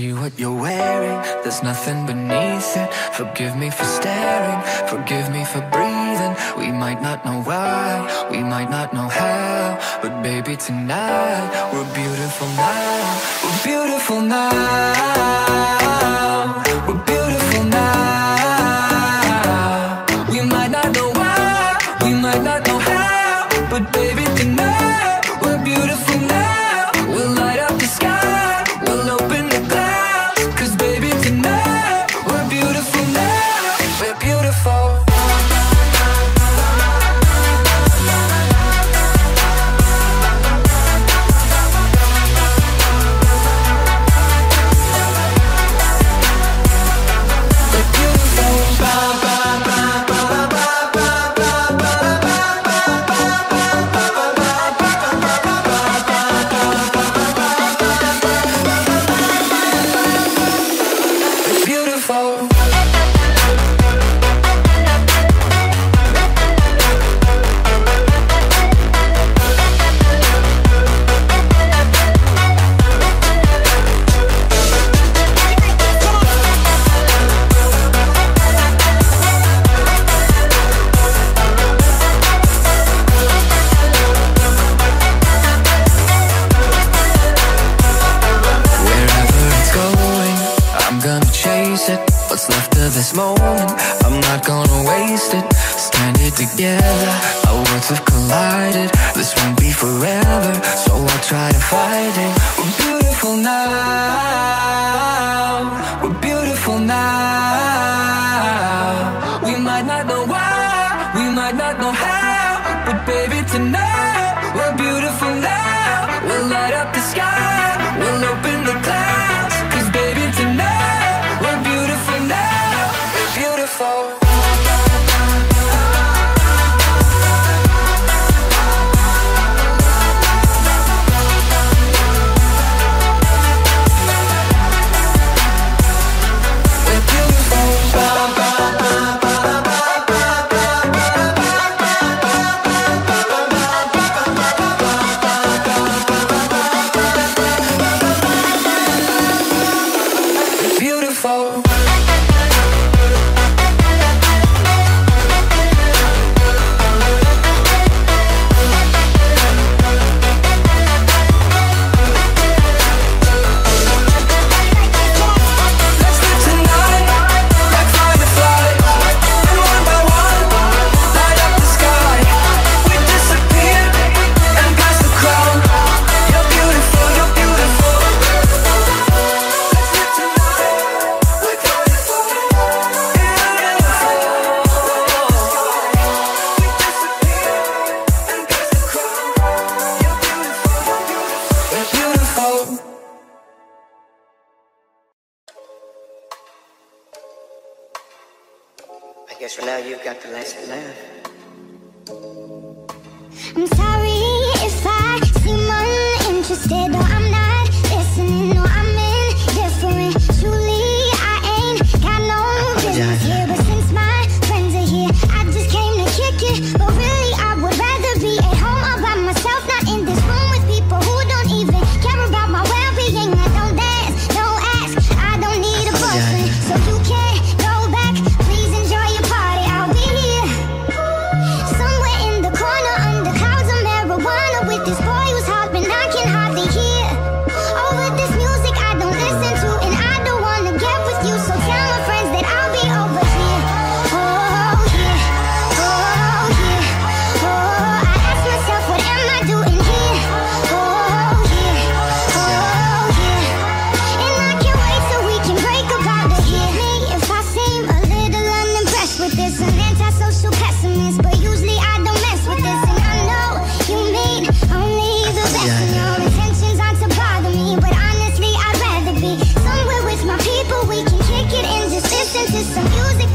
see what you're wearing, there's nothing beneath it. Forgive me for staring, forgive me for breathing. We might not know why, we might not know how, but baby tonight, we're beautiful now. We're beautiful now. We're beautiful now. We might not know why, we might not know how, but baby tonight, we're beautiful now. We'll light up the sky, we'll open the clouds, 'cause baby tonight, we're beautiful now. We're beautiful. What's left of this moment, I'm not gonna waste it. Stranded together, our worlds have collided. This won't be forever, so I'll try to fight it. We're beautiful now. We're beautiful now. We might not know why, we might not know how, but baby tonight, we're beautiful now. We'll light up the sky, we'll open the clouds, 'cause baby tonight, beautiful. I guess for now you've got the last laugh. I'm sorry if I seem uninterested, or I'm not listening, or I'm indifferent. Truly, I ain't got no business here, but since my friends are here, I just came to kick it. But really, I would rather be at home all by myself, not in this room with people who don't even care about my well-being. I don't dance, don't ask, I don't need a boyfriend, so you can't go back. Some music.